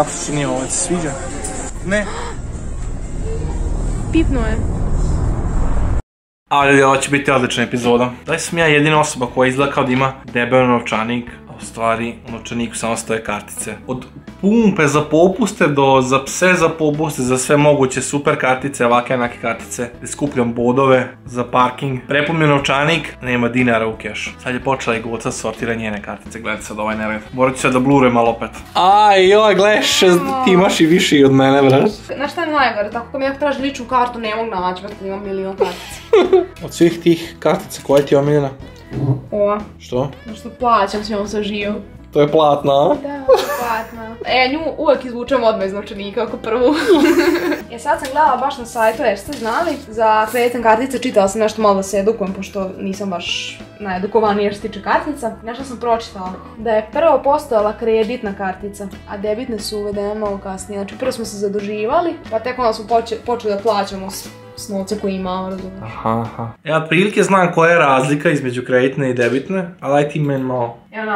Kako se čini ovo, ti sviđa? Ne. Pipno je. Ali ovo će biti odlična epizoda. Da li sam ja jedina osoba koja izgleda kao da ima debel novčanik, a u stvari u novčaniku samo stoje kartice. Od pumpe za popuste do za pse za popuste, za sve moguće super kartice, ovake jednake kartice. Skupljam bodove za parking. Prepun je novčanik, nema dinara u kešu. Sad je počela i goca sortira njene kartice, gledajte sad ovaj nered. Morat ću sad da blurujem malo opet. Aj joj, gledaj, ti imaš i više i od mene, brać. Znaš šta je najgore, tako kad mi nekako traži ličnu kartu, ne mogu naći, brać, imam milion kartica. Od svih tih kartica, koja ti je omiljena? Ova. Što? Što plaćam s njom sa živom. To je platna, a? Da, platna. E, nju uvek izvučem odmah iz novčanika ako prvu. E, sad sam gledala baš na sajtu Erste znali. Za kreditne kartice čitala sam nešto malo da se edukujem, pošto nisam baš najedukovanija što se tiče kartica. Nešto sam pročitala. Da je prvo postojala kreditna kartica, a debitne su uvedene malo kasnije. Znači, prvo smo se zaduživali, pa tek onda smo počeli da plaćamo s novca koji imamo, razumiješ. Aha, aha. Ja prilike znam koja je razlika između kreditne i debitne, ali aj ti meni malo. Evo,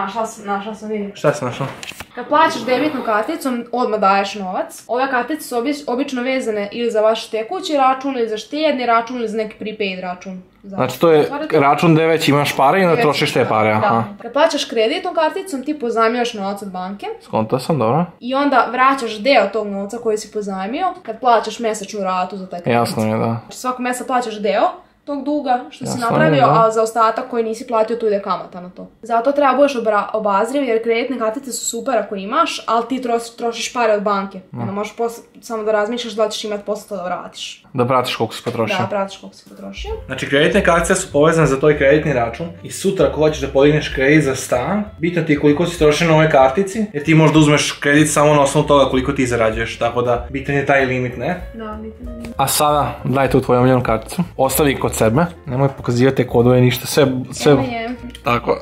našla sam, vidim. Šta si našla? Kad plaćaš debitnu karticom, odmah daješ novac. Ove kartice su obično vezane ili za vaš tekući račun, ili za štedni račun, ili za neki prepaid račun. Znači to je račun gdje već imaš pare i onda trošiš te pare, aha. Kad plaćaš kreditnom karticom, ti pozajmljaš novac od banke. Skonto sam, dobro. I onda vraćaš deo tog novca koji si pozajmio kad plaćaš mesečnu ratu za taj kredit. Jasno je, da. Svako mjesec plaćaš deo tog duga što si napravio, a za ostatak koji nisi platio tu ide kamata na to. Zato treba budeš obazriv jer kreditne kartice su super ako imaš, ali ti trošiš pare od banke. Onda možeš samo da razmišljaš da li ćeš imati posle to da vratiš. Da pratiš koliko si potrošio. Da, pratiš koliko si potrošio. Znači kreditne kartice su povezane za tvoj kreditni račun i sutra ako hoćeš da podigneš kredit za stan, bitno ti je koliko si trošio na ove kartici, jer ti možda uzmeš kredit samo na osnovu toga koliko ti zarađuješ, tako da bitan je taj limit, ne? Da, bitan je limit. A sada daj tu tvoju omiljenu karticu. Ostavi kod sebe. Nemoj pokazivati kodove ništa, sve... Evo je. Tako.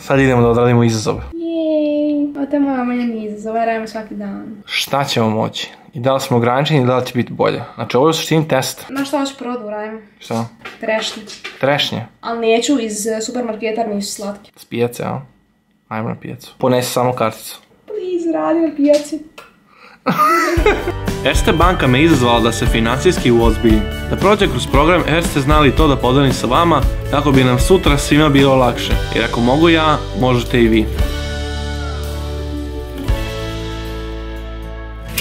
Sad idemo da odradimo izazove. Jej, ovo je moja omiljeni izazov, ovo radimo svaki dan. Šta ćemo moći? I da li smo ograničeni i da li će biti bolje? Znači ovo je u suštini test. Znaš što hoću prvo da uradimo? Šta? Trešnje. Trešnje? Ali neću iz supermarketa jer nisu slatke. S pijace, a? Ajmo na pijacu. Ponesi samo karticu. Please, radi na pijaci. Erste banka me izazvala da se financijski uozbiljim, da prođe kroz program Erste znali to da podelim sa vama kako bi nam sutra svima bilo lakše, jer ako mogu ja, možete i vi.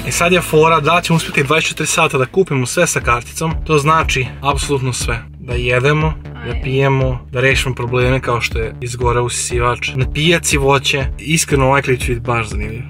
I sad je fora da ćemo uspjeti 24 sata da kupimo sve sa karticom, to znači apsolutno sve, da jedemo, da pijemo, da rešimo probleme kao što je izgore usisivač, na pijaci voće, iskreno ovaj klip će biti baš zanimljiv.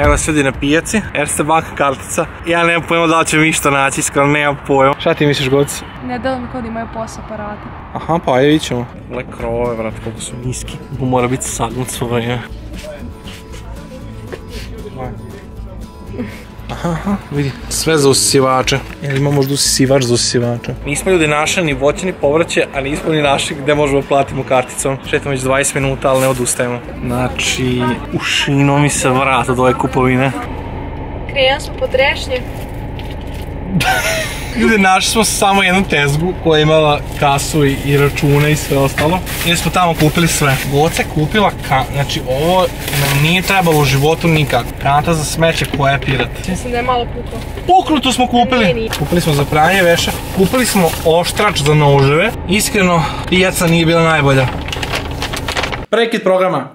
Evo nas ljudi na pijaci, Erste banka kartica. Ja nemam pojma da li ću mi što naći, skoro nemam pojma. Šta ti misliš, Goci? Ne delo mi kao da imaju POS aparate. Aha, pa ajde vidit ćemo. Gle krovove, vrat, koliko su niski. Mora biti sagnut svoj, ja. Aha, vidi. Sve za usisivače. Jel ima možda usisivač za usisivače? Nismo ljudi našli ni voće ni povrće, a nismo ni našli gdje možemo platimo karticom. Šetamo već 20 minuta, ali ne odustajemo. Znači, ušino mi se vrat od ove kupovine. Krenuli smo po trešnje. Ljudi, našli smo samo jednu tezgu koja je imala kasu i račune i sve ostalo. Ili smo tamo kupili sve. Goca je kupila kanta, znači ovo nam nije trebalo u životu nikak. Kanta za smeće koja je pirat. Mislim da je malo puklo. Puklo tu smo kupili! Kupili smo za pranje veša, kupili smo oštrač za noževe. Iskreno, pijaca nije bila najbolja. Prekid programa.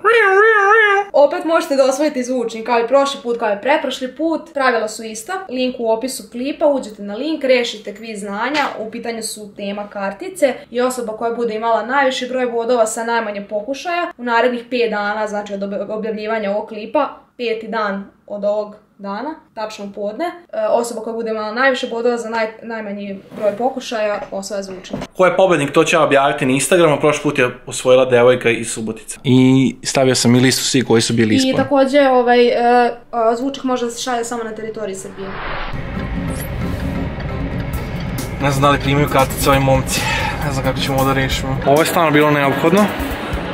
Opet možete da osvojite zvučnik, kao i prošli put, kao i pretprošli put. Pravila su ista. Link u opisu klipa, uđete na link, rešite kviz znanja, u pitanju su tema kartice i osoba koja bude imala najviši broj bodova sa najmanje pokušaja u narednih 5 dana, znači od objavljivanja ovog klipa, 5. dan od ovog dana, tačno podne, osoba koja bude imala najviše bodova za najmanji broj pokušaja, osvaja zvučnik. Ko je pobednik, to će objaviti na Instagramu, prošli put je osvojila devojka iz Subotice. I stavio sam i listu svi koji su bili ispani. I također, zvučnik može da se šalje samo na teritoriji Srbije. Ne znam da li primaju kartice ovi momci, ne znam kako ćemo ovo da rešimo. Ovo je stvarno bilo neophodno.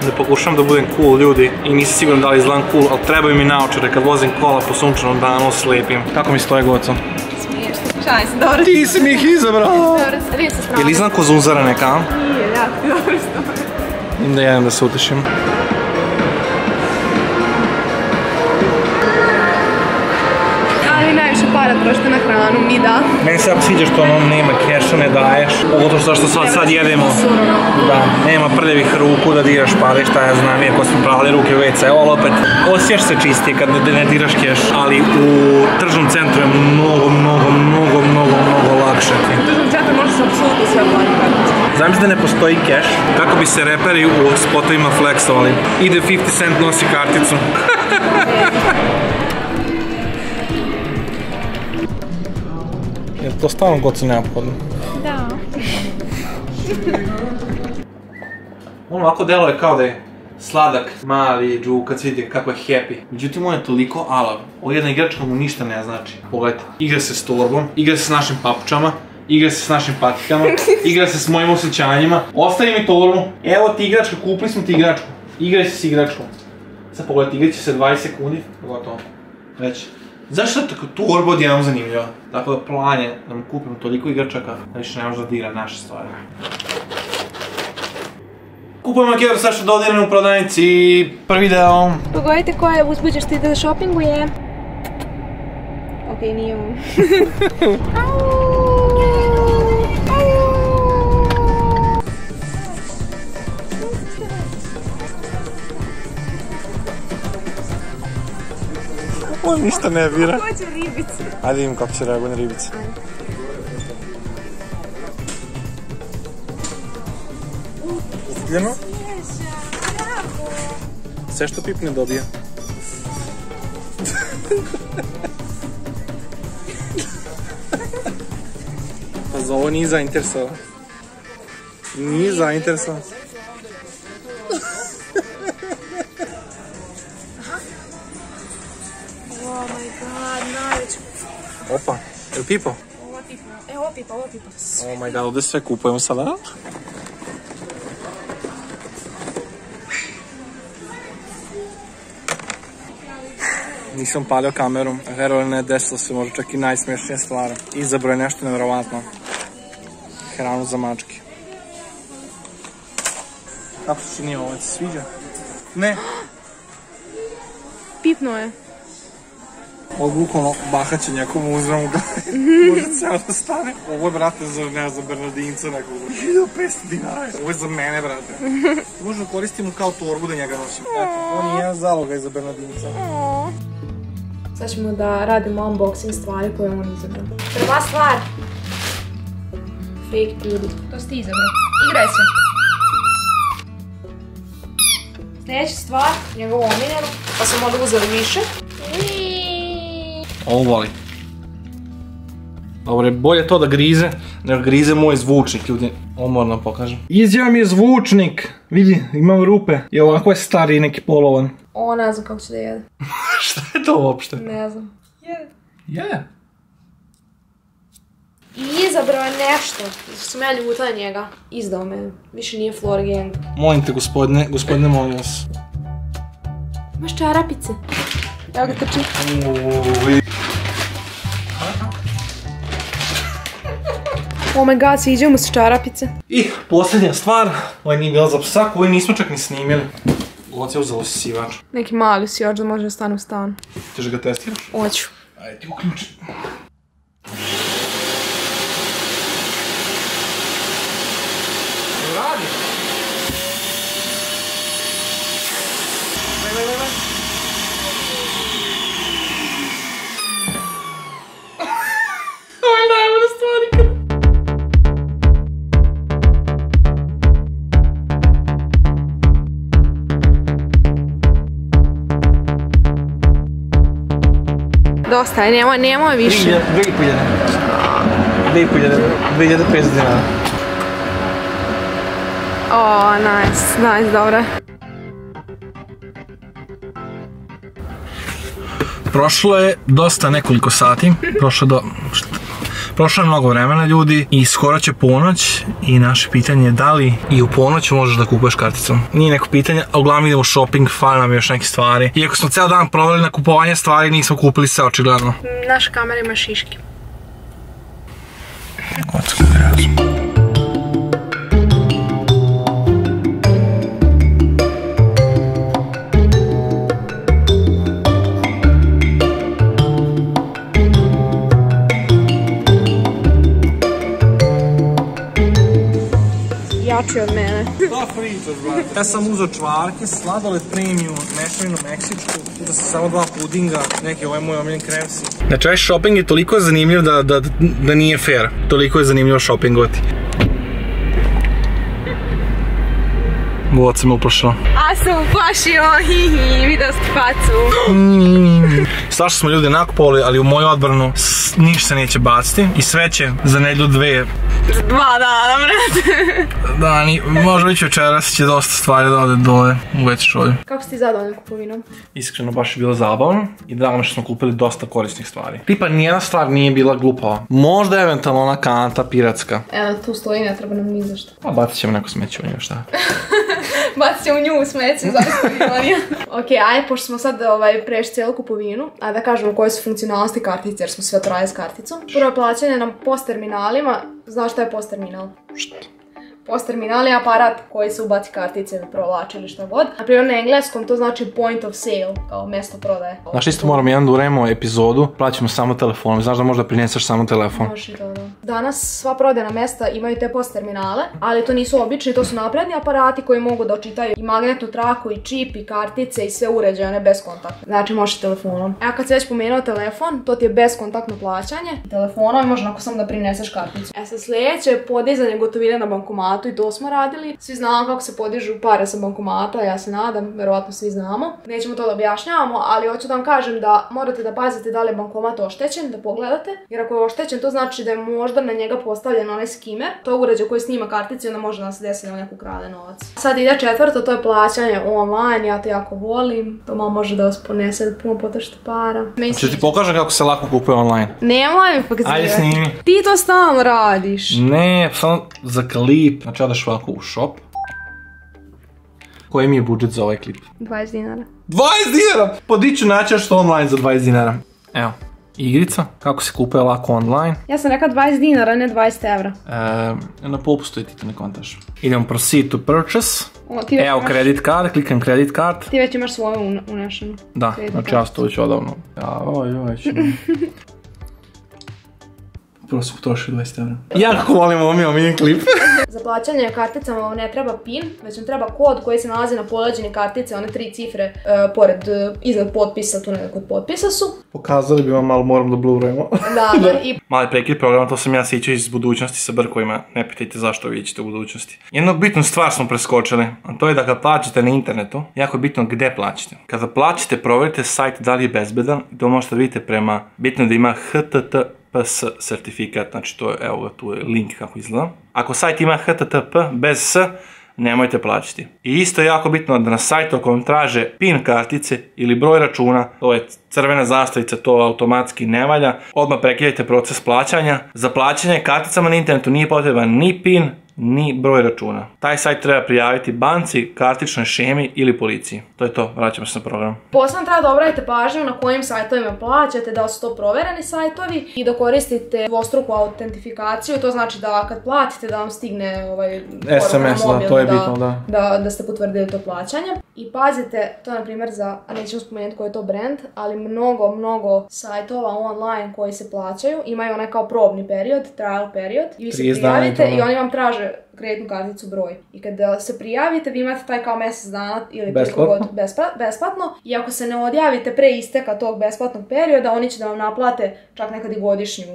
Da pokušam da budem cool ljudi i nisam siguran da li izgledam cool, ali trebaju mi naočare kad vozim kola po sunčanom danu, slepim. Kako mi stoje, Goco? Smiješno, šaj se, dobro. Ti si mi ih izabrao! Dobro, riješ se spravo. Jel izgledam ko zunzara neka? Nije, jako dobro stoje. da jedem da se utišim. Ali najviše para trošite na hranu, mi da. Meni se jako sviđa što ono nema keša, ne daješ. Pogotovo što sad jedemo. Da, nema prljevih ruku da diraš pare, šta ja znam, iako smo pravili ruke u WC, ali opet osjećaš se čistije kad ne diraš keš. Ali u tržnom centru je mnogo lakše. U tržnom centru možeš se apsolutno sve platiti. Znam da ne postoji keš, kako bi se reperi u spotovima fleksovali. Ide 50 cent nosi karticu. Je to stvarno goci neophodno? Da. Ono ovako deluje kao da je sladak, mali, džukac, vidite kako je happy. Međutim, on je toliko alav. Ovo jedna igračka mu ništa ne znači. Pogledajte, igra se s torbom, igra se s našim papučama, igra se s našim patikama, igra se s mojim osjećanjima. Ostavi mi torbu, evo ti igračka, kupili smo ti igračku. Igraj se s igračkom. Sad pogledajte, igrat će se 20 sekundi, gotovo. Već. Zašto je tako torba odjednom zanimljiva? Tako da plan je da mu kupimo toliko igračaka da više ne može da dira naše stvari. Kupujemo kjeru sve što dodiramo u prodavnici. Prvi deo. Pogodite koje uzbuđeš ti da shoppinguje. Okej, nije ovo. On ništa ne bira. Hoće ribice. Ajde imam kako će reagovati na ribice. Kupljeno. Sve što pipne dobije. Pa za ovo nije zainteresovan. Nije zainteresovan. Opa, je li pipo? Ovo pipo, ovo pipo. Oh my god, ovdje sve kupujemo sada. Nisam palio kameru, verovali ne, desilo se možda čak i najsmešnije stvari. Izabro je nešto nevjerovatno. Hranu za mačke. Kako se čini ovo, ti sviđa? Ne! Pipno je. Odvukao ono bahaće njekomu uzram u glavi, možda cijelo da stane. Ovo je, brate, za Bernardinca nekog. 1500 dinara. Ovo je za mene, brate. Možda koristimo kao torbu da njega nosim. Eto, on je jedan zalogaj za Bernardinca. Sad ćemo da radimo unboxing stvari koje on izabrao. Prva stvar. Fake beauty. To si ti izabrao. Igraj se. Sljedeća stvar, njegovo omiljeno, pa sam onda uzeli više. Ovo voli. Dobre, bolje to da grize, nego grize moj zvučnik, ljudi. Ovo moram vam pokažem. Izjeo mi je zvučnik! Vidi, imam rupe. I ovako je stari i neki polovan. Ovo ne znam kako ću da jede. Šta je to uopšte? Ne znam. Jede. Jede. I izabrao je nešto. Sam ja ljuta na njega. Izdao me. Više nije floor gang. Molim te, gospodine, molim vas. Imaš čarapice. Evo ga trči. Oh my god, sviđamo se čarapice. I posljednja stvar, ovo nije bila za psa, koju nismo čak ni snimili. Goci je uzelo sivač. Neki mali sivač da može da stane u stanu. Ćeš ga testiraš? Hoću. Ajde ti uključi. Radi! Vaj. Dosta je, nemoj više. 2500 dinara. O, nice, dobro. Prošlo je dosta nekoliko sati, prošlo je mnogo vremena, ljudi, i skoro će ponoć i naše pitanje je da li i u ponoć možeš da kupuješ karticom. Nije neko pitanje, a uglavnom idemo shopping, fali nam još neke stvari. Iako smo cijel dan proveli na kupovanje stvari, nismo kupili sve očigledno. Naša kamera ima šiške. Kocka razum. pričaš, brate? Ja sam uzeo čvarke, sladoled premium, mešavinu meksičku, da su samo dva pudinga, neke ove moje omiljen kremsi. Znači, ovaj shopping je toliko zanimljiv da nije fair. Toliko je zanimljivo shoppingovati. Bovat sam uplašao. A sam uplašio, hihi, vidio sam facu. Svašta smo ljudi nakupovali, ali u moju odbranu ništa neće baciti i sve će za nedlju dve. Za 2 dana, brate. Da, može biti večeras će dosta stvari da ode dole u veći šolju. Kako si ti zadovoljna kupovinom? Iskreno, baš je bilo zabavno i drago mi što smo kupili dosta korisnih stvari. Tipa, nijedna stvar nije bila glupava. Možda eventualno ona kanta piratska. Evo, tu stoji, ne treba nam ni zašto. Pa, bacit ćemo neko smeće u nju, šta? Bacit ćemo u nju u smeću, zašto bila nije. Ok, ajde, pošto smo sad prešli cijelu kupovinu, ajde da kažemo koje su funkcionalnosti kartice, jer smo sve to radili s karticom. Prvo plaćanje nam POS terminalima. Znaš šta je POS terminal? Šta? POS terminal je aparat koji se ubaci kartice, provlači ili šta god. Naprimjer na engleskom to znači point of sale, kao mjesto prodaje. Znaš, isto moram jedan da uremo epizodu, plaćamo samo telefonom, znaš da možda prineseš samo telefon. Može i to, da. Danas sva prodajna mjesta imaju te POS terminale, ali to nisu obični, to su napredni aparati koji mogu da očitaju i magnetnu traku, i čip, i kartice, i sve uređaje, one bezkontaktne. Znači možeš telefonom. Evo kad si već pomenuo telefon, to ti je bezkontaktno plaćanje. Telefonom možeš onako samo da prineseš karticu. E sad sljedeće je podizanje gotovine na bankomatu i to smo radili. Svi znamo kako se podižu pare sa bankomata, ja se nadam, verovatno svi znamo. Nećemo to da objašnjavamo, ali hoću da vam kažem da morate da pazite da li je bankomat oštećen, da pogledate, jer ako je oštećen to znači da je možda na njega postavljen onaj skimer, to uređaj koji snima karticu i onda može da se desi da neko ukrade novac. Sad ide četvrto, to je plaćanje online, ja to jako volim, to malo može da vas ponese puno potrošite para. Znači ti pokažem kako se lako kupuje online? Nemoj mi pokazivati. Ajde snimi. Ti to stalno radiš. Ne, samo za klip. Znači odeš ovako u shop. Koji mi je budžet za ovaj klip? 20 dinara. 20 dinara? Pa di ću naći što online za 20 dinara? Evo. Igrica, kako se kupuje lako online. Ja sam rekao 20 dinara, ne 20 evra. Na popustu je ti to ne kontaš. Idemo proceed to purchase. Evo credit card, klikam credit card. Ti već imaš svoju unašenu. Da, znači ja sam to već odavno. Prvo sam potrošio 20 evra. Jako volim ovo mini klip. Za plaćanje karticama vam ne treba PIN, već vam treba kod koji se nalazi na poleđini kartice, one 3 cifre pored, iznad potpisa, tu nekako od potpisa su. Pokazali bi vam, malo moram da blurujemo. Da, i... Mali prekid programa, to sam ja sićao iz budućnosti sa brkovima, ne pitajte zašto vi ićete u budućnosti. Jednu bitnu stvar smo preskočili, a to je da kad plaćate na internetu, jako je bitno gde plaćate. Kada plaćate, provjerite sajt da li je bezbedan, to možete vidjeti prema, bitno da ima HTTPS certifikat, znači to je, evo ga, tu je link kako izgleda. Ako sajt ima HTTP bez S, nemojte plaćati. I isto je jako bitno da na sajtu ako vam traže PIN kartice ili broj računa, to je crvena zastavica, to automatski ne valja, odmah prekidajte proces plaćanja. Za plaćanje karticama na internetu nije potreban ni PIN, ni broj računa. Taj sajt treba prijaviti banci, kartičnoj šemi ili policiji. To je to, vraćamo se na program. Posebno treba da obratite pažnju na kojim sajtovima plaćate, da li su to provereni sajtovi i da koristite dvostruku autentifikaciju, to znači da kad platite da vam stigne SMS, da, to je bitno, da ste potvrdili to plaćanje. I pazite, to je na primjer za, nećemo spomenuti koji je to brand, ali mnogo sajtova online koji se plaćaju, imaju onaj kao probni period, trial period, i vi se prijavite i oni vam traže kreditnu karticu broj. I kada se prijavite, vi imate taj kao mjesec dana ili koliko god besplatno. I ako se ne odjavite pre isteka tog besplatnog perioda, oni će da vam naplate čak nekad i godišnju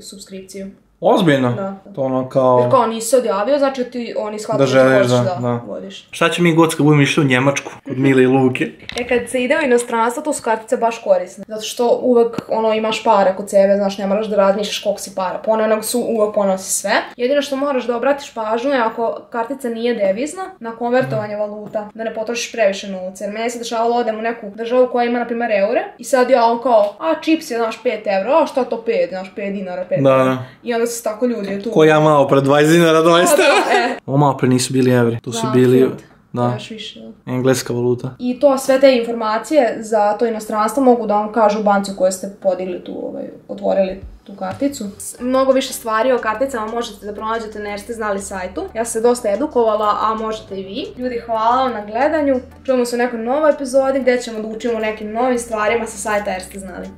subskripciju. Ozbiljno? To ono kao... Jer kao nisi se odjavio, znači oni shvatili da hoćeš da vodiš. Šta će mi god kad budem išli u Njemačku, kod Mile i Luke? E kad se ide u inostranstvo, to su kartice baš korisne. Zato što uvek imaš para kod sebe, znaš, ne moraš da razmišljaš koliko si para poneo, nego su uvek ponosi sve. Jedino što moraš da obratiš pažnju je ako kartica nije devizna, na konvertovanje valuta, da ne potrošiš previše novca. Jer meni se dešavalo, odem u neku državu koja ima, na primjer, eure i sad ja on kao, a čips je, znaš, 5 evra, a šta to 5, znaš, 5 dinara, 5 su tako ljudi tu. Ko ja malo pre 20 dinara, 20 evra. Ovo malo pre nisu bili evri. Tu su bili... Da, engleska valuta. I to, sve te informacije za to inostranstvo mogu da vam kažu banci u kojoj ste podigli tu, otvorili tu karticu. Mnogo više stvari o karticama možete da pronađete na Erste znali sajtu. Ja sam se dosta edukovala, a možete i vi. Ljudi, hvala vam na gledanju. Čujemo se u nekoj novoj epizodi gdje ćemo da učimo nekim novim stvarima sa sajta Erste znali.